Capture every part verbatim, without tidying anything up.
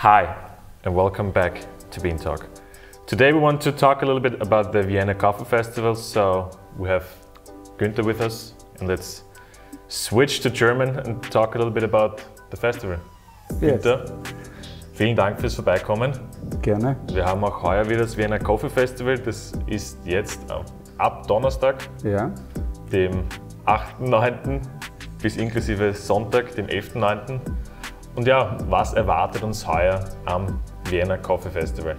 Hi, and welcome back to Bean Talk. Today we want to talk a little bit about the Vienna Coffee Festival, so we have Günther with us, and let's switch to German and talk a little bit about the festival. Yes. Günther, vielen Dank fürs Vorbeikommen. Gerne. Wir haben auch heuer wieder das Vienna Coffee Festival, das ist jetzt ab Donnerstag, ja, dem achten neunten bis inklusive Sonntag, dem elften neunten Und ja, was erwartet uns heuer am Vienna Coffee Festival?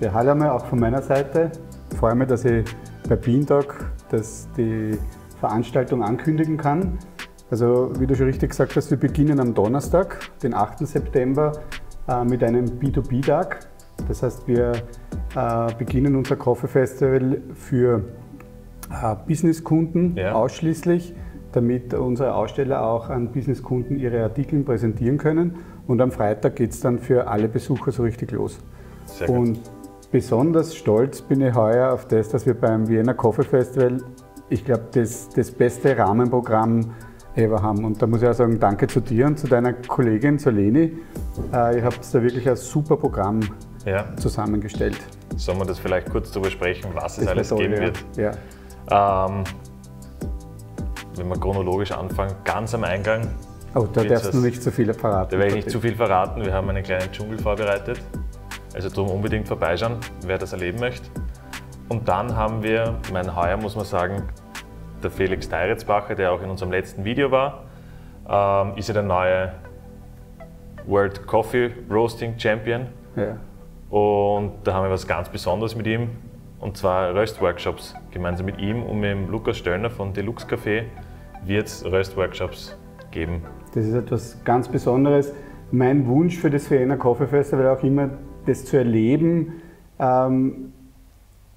Ja, hallo mal auch von meiner Seite. Ich freue mich, dass ich bei Bean Talk dass die Veranstaltung ankündigen kann. Also wie du schon richtig gesagt hast, wir beginnen am Donnerstag, den achten September, äh, mit einem B zwei B-Tag. Das heißt, wir äh, beginnen unser Coffee Festival für äh, Businesskunden, ja, ausschließlich, damit unsere Aussteller auch an Businesskunden ihre Artikel präsentieren können. Und am Freitag geht es dann für alle Besucher so richtig los. Sehr gut. Und besonders stolz bin ich heuer auf das, dass wir beim Vienna Coffee Festival, ich glaube, das, das beste Rahmenprogramm ever haben. Und da muss ich auch sagen, danke zu dir und zu deiner Kollegin, zu Leni. Äh, ihr habt da wirklich ein super Programm, ja, zusammengestellt. Sollen wir das vielleicht kurz darüber sprechen, was das es alles toll, geben ja. wird? Ja. Ähm, wenn wir chronologisch anfangen, ganz am Eingang. Oh, da darfst du nicht zu viel verraten. Da werde ich nicht zu viel verraten. Wir haben einen kleinen Dschungel vorbereitet. Also darum unbedingt vorbeischauen, wer das erleben möchte. Und dann haben wir, mein heuer muss man sagen, der Felix Teiretzbacher, der auch in unserem letzten Video war, ähm, ist ja der neue World Coffee Roasting Champion. Ja. Und da haben wir was ganz Besonderes mit ihm. Und zwar Röstworkshops. Gemeinsam mit ihm und mit dem Lukas Stöllner von Deluxe Café wird es Röstworkshops geben. Das ist etwas ganz Besonderes. Mein Wunsch für das Vienna Coffee Festival auch immer, das zu erleben, ähm,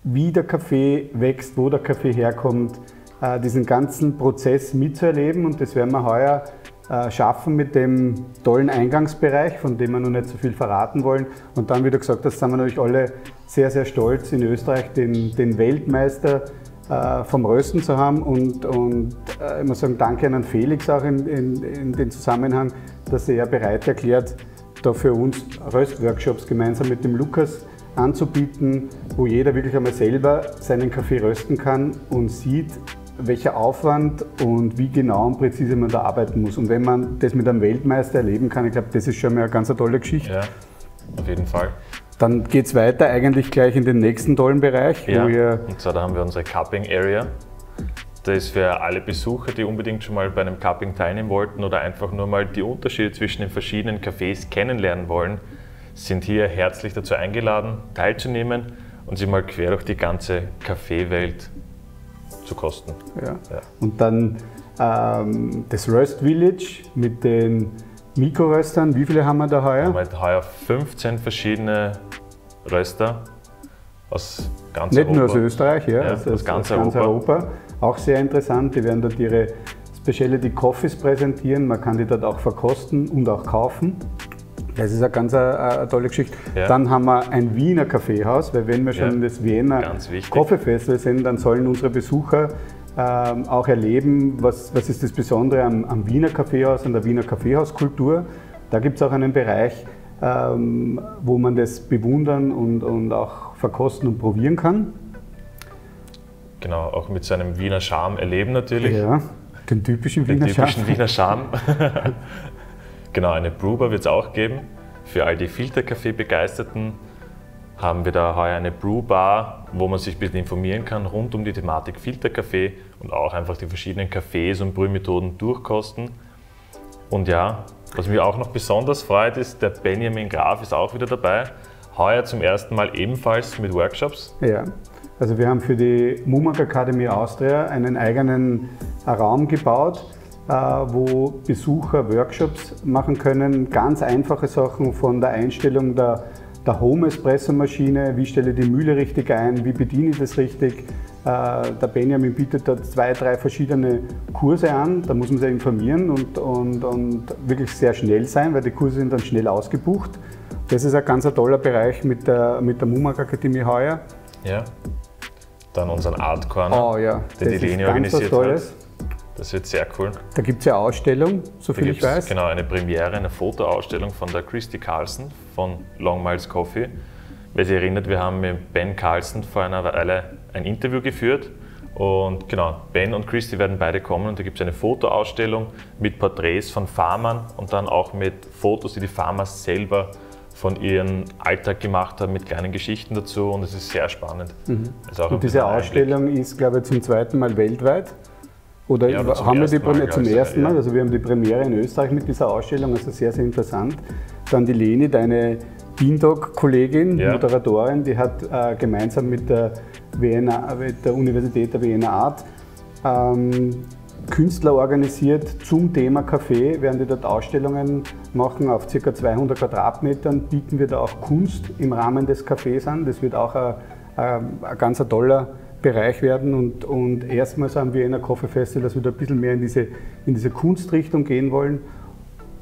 wie der Kaffee wächst, wo der Kaffee herkommt, äh, diesen ganzen Prozess mitzuerleben. Und das werden wir heuer äh, schaffen mit dem tollen Eingangsbereich, von dem wir noch nicht so viel verraten wollen. Und dann, wie du gesagt hast, sind wir natürlich alle sehr, sehr stolz, in Österreich den, den Weltmeister äh, vom Rösten zu haben. Und, und äh, ich muss sagen, danke an Felix auch in, in, in den Zusammenhang, dass er bereit erklärt, da für uns Röstworkshops gemeinsam mit dem Lukas anzubieten, wo jeder wirklich einmal selber seinen Kaffee rösten kann und sieht, welcher Aufwand und wie genau und präzise man da arbeiten muss. Und wenn man das mit einem Weltmeister erleben kann, ich glaube, das ist schon mal eine ganz tolle Geschichte. Ja, auf jeden Fall. Dann geht es weiter eigentlich gleich in den nächsten tollen Bereich. Ja, wo wir und zwar da haben wir unsere Cupping Area. Das ist für alle Besucher, die unbedingt schon mal bei einem Cupping teilnehmen wollten oder einfach nur mal die Unterschiede zwischen den verschiedenen Cafés kennenlernen wollen, sind hier herzlich dazu eingeladen, teilzunehmen und sich mal quer durch die ganze Kaffeewelt zu kosten. Ja. Ja. Und dann ähm, das Roast Village mit den Mikroröstern. Wie viele haben wir da heuer? Wir haben heuer fünfzehn verschiedene Röster aus ganz Nicht Europa. Nicht nur aus Österreich, ja, ja aus, aus, aus ganz, aus ganz Europa. Europa. Auch sehr interessant, die werden dort ihre Specialty Coffees präsentieren, man kann die dort auch verkosten und auch kaufen. Das ist eine ganz eine, eine tolle Geschichte. Ja. Dann haben wir ein Wiener Kaffeehaus, weil wenn wir schon in ja, das Wiener Coffee Festival sind, dann sollen unsere Besucher ähm, auch erleben, was, was ist das Besondere am, am Wiener Kaffeehaus, an der Wiener Kaffeehauskultur. Da gibt es auch einen Bereich, ähm, wo man das bewundern und, und auch verkosten und probieren kann. Genau, auch mit seinem Wiener Charme erleben natürlich. Ja, den typischen Wiener Charme. Den typischen Wiener Charme. Genau, eine Brewbar wird es auch geben. Für all die Filterkaffee-Begeisterten haben wir da heuer eine Brewbar, wo man sich ein bisschen informieren kann rund um die Thematik Filterkaffee und auch einfach die verschiedenen Kaffees und Brühmethoden durchkosten. Und ja, was mich auch noch besonders freut, ist, der Benjamin Graf ist auch wieder dabei. Heuer zum ersten Mal ebenfalls mit Workshops. Ja. Also wir haben für die Mumac Academy Austria einen eigenen Raum gebaut, wo Besucher Workshops machen können. Ganz einfache Sachen von der Einstellung der, der Home-Espresso-Maschine, wie stelle ich die Mühle richtig ein, wie bediene ich das richtig. Der Benjamin bietet da zwei, drei verschiedene Kurse an, da muss man sich informieren und, und, und wirklich sehr schnell sein, weil die Kurse sind dann schnell ausgebucht. Das ist ein ganz toller Bereich mit der, mit der Mumac Academy heuer. Ja. Dann unseren Art Corner, oh, ja, den die Leni organisiert hat. Das wird sehr cool. Da gibt es ja Ausstellung, so viel ich weiß. Genau, eine Premiere, eine Fotoausstellung von der Christy Carlson von Long Miles Coffee. Wer sich erinnert, wir haben mit Ben Carlson vor einer Weile ein Interview geführt. Und genau, Ben und Christy werden beide kommen und da gibt es eine Fotoausstellung mit Porträts von Farmern und dann auch mit Fotos, die die Farmer selber von ihrem Alltag gemacht haben, mit kleinen Geschichten dazu, und es ist sehr spannend. Mhm. Also auch und diese Ausstellung Einblick. Ist, glaube ich, zum zweiten Mal weltweit. Oder ja, aber haben wir die Premiere Mal, zum ersten Mal? Ja. Also wir haben die Premiere in Österreich mit dieser Ausstellung, also sehr, sehr interessant. Dann die Leni, deine Bean Talk Kollegin, ja. Moderatorin, die hat äh, gemeinsam mit der, W N A, mit der Universität der Vienna Art ähm, Künstler organisiert zum Thema Kaffee, während wir dort Ausstellungen machen auf ca. zweihundert Quadratmetern, bieten wir da auch Kunst im Rahmen des Cafés an. Das wird auch ein, ein, ein ganz toller Bereich werden, und, und erstmals haben wir in der Coffee Festival, dass wir da ein bisschen mehr in diese, in diese Kunstrichtung gehen wollen.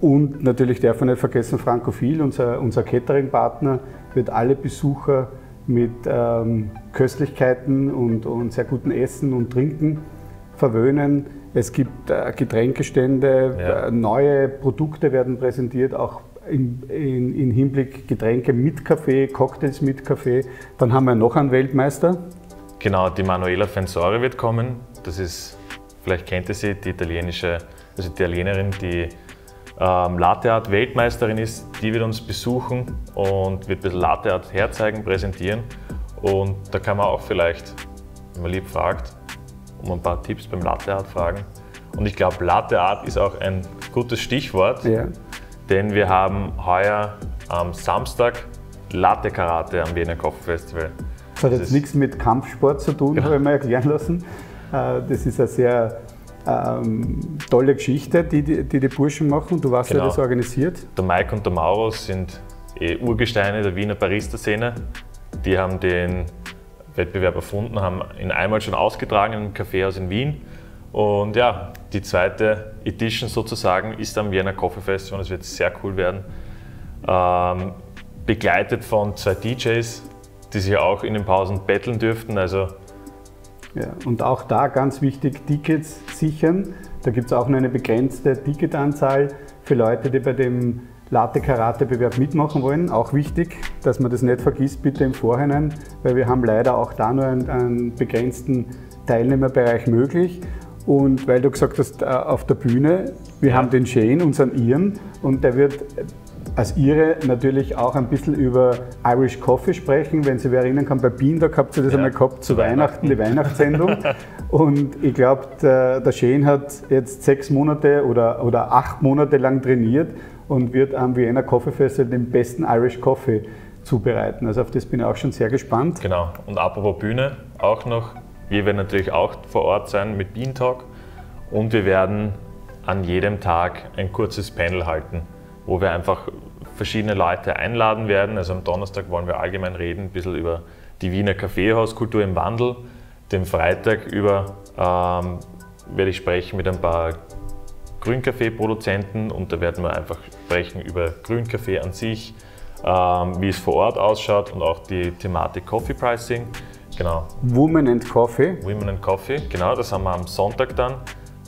Und natürlich darf man nicht vergessen, Frankophil, unser, unser Catering-Partner, wird alle Besucher mit ähm, Köstlichkeiten und, und sehr gutem Essen und Trinken verwöhnen. Es gibt äh, Getränkestände, ja. äh, neue Produkte werden präsentiert, auch in, in, in Hinblick Getränke mit Kaffee, Cocktails mit Kaffee. Dann haben wir noch einen Weltmeister. Genau, die Manuela Fensore wird kommen. Das ist, vielleicht kennt ihr sie, die italienische, also die Italienerin, die ähm, Latte Art Weltmeisterin ist. Die wird uns besuchen und wird ein bisschen Latte Art herzeigen, präsentieren. Und da kann man auch vielleicht, wenn man lieb fragt, um ein paar Tipps beim Latte Art fragen. Und ich glaube, Latte Art ist auch ein gutes Stichwort, ja. Denn wir haben heuer am Samstag Latte Karate am Vienna Coffee Festival. Das hat jetzt nichts mit Kampfsport zu tun, habe ich mir erklären lassen. Das ist eine sehr ähm, tolle Geschichte, die, die die Burschen machen. Du warst genau. ja das organisiert. Der Mike und der Mauro sind eh Urgesteine der Wiener Barista-Szene. Die haben den Wettbewerb erfunden, haben ihn einmal schon ausgetragen im Kaffeehaus in Wien. Und ja, die zweite Edition sozusagen ist am Vienna Coffee Festival. Es wird sehr cool werden. Ähm, begleitet von zwei D Js. Die sich auch in den Pausen betteln dürften. Also ja, und auch da ganz wichtig, Tickets sichern. Da gibt es auch nur eine begrenzte Ticketanzahl für Leute, die bei dem Latte-Karate-Bewerb mitmachen wollen. Auch wichtig, dass man das nicht vergisst, bitte im Vorhinein, weil wir haben leider auch da nur einen, einen begrenzten Teilnehmerbereich möglich. Und weil du gesagt hast, auf der Bühne, wir ja. haben den Shane, unseren Iren, und der wird als Ihre natürlich auch ein bisschen über Irish Coffee sprechen. Wenn Sie wer erinnern kann, bei Bean Talk habt ihr das ja, einmal gehabt, zu Weihnachten, Weihnachten die Weihnachtssendung. Und ich glaube, der, der Shane hat jetzt sechs Monate oder, oder acht Monate lang trainiert und wird am Vienna Coffee Festival den besten Irish Coffee zubereiten. Also auf das bin ich auch schon sehr gespannt. Genau, und apropos Bühne auch noch. Wir werden natürlich auch vor Ort sein mit Bean Talk, und wir werden an jedem Tag ein kurzes Panel halten, wo wir einfach verschiedene Leute einladen werden. Also am Donnerstag wollen wir allgemein reden, ein bisschen über die Wiener Kaffeehauskultur im Wandel. Den Freitag über ähm, werde ich sprechen mit ein paar Grünkaffee-Produzenten, und da werden wir einfach sprechen über Grünkaffee an sich, ähm, wie es vor Ort ausschaut, und auch die Thematik Coffee Pricing. Genau. Women and Coffee. Women and Coffee, genau, das haben wir am Sonntag dann.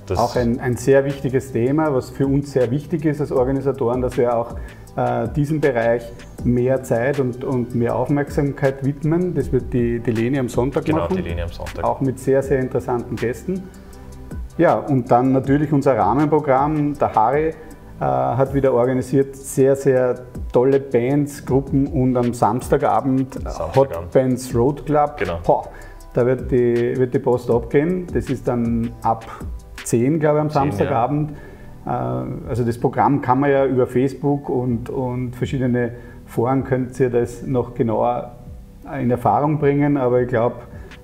Das auch ein, ein sehr wichtiges Thema, was für uns sehr wichtig ist als Organisatoren, dass wir auch äh, diesem Bereich mehr Zeit und, und mehr Aufmerksamkeit widmen. Das wird die, die Leni am Sonntag genau, machen. Genau, die Leni am Sonntag. Auch mit sehr, sehr interessanten Gästen. Ja, und dann natürlich unser Rahmenprogramm. Der Harry äh, hat wieder organisiert sehr, sehr tolle Bands, Gruppen, und am Samstagabend, Samstagabend. Hot Bands Road Club. Genau. Boah, da wird die, wird die Post abgehen. Das ist dann ab zehn, glaube ich, am Samstagabend. Ja. Also das Programm kann man ja über Facebook und, und verschiedene Foren könnt ihr das noch genauer in Erfahrung bringen, aber ich glaube,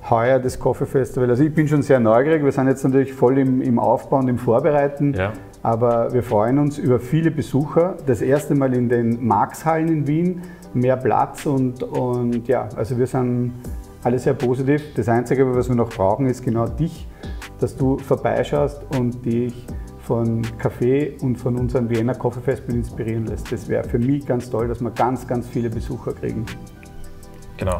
heuer das Coffee Festival, also ich bin schon sehr neugierig, wir sind jetzt natürlich voll im, im Aufbau und im Vorbereiten, ja. aber wir freuen uns über viele Besucher, das erste Mal in den Marx Hallen in Wien, mehr Platz, und, und ja, also wir sind alle sehr positiv. Das Einzige, was wir noch brauchen, ist genau dich, dass du vorbeischaust und dich von Kaffee und von unserem Vienna Coffee Festival inspirieren lässt. Das wäre für mich ganz toll, dass wir ganz, ganz viele Besucher kriegen. Genau,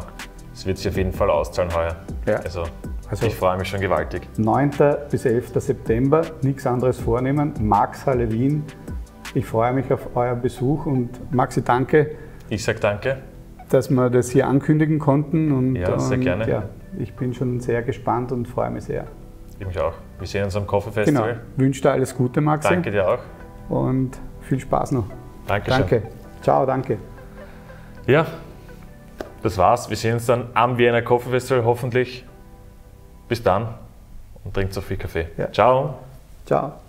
das wird sich auf jeden Fall auszahlen heuer. Ja. Also Also ich freue mich schon gewaltig. neunten bis elften September, nichts anderes vornehmen, Marx Halle Wien. Ich freue mich auf euren Besuch und Maxi, danke. Ich sage danke, dass wir das hier ankündigen konnten. Und, ja, sehr und, gerne. Ja, ich bin schon sehr gespannt und freue mich sehr. Ich mich auch. Wir sehen uns am Coffee Festival. Genau. Wünsche dir alles Gute, Maxi. Danke dir auch. Und viel Spaß noch. Dankeschön. Danke. Ciao, danke. Ja, das war's. Wir sehen uns dann am Vienna Coffee Festival hoffentlich. Bis dann und trinkt so viel Kaffee. Ja. Ciao. Ciao.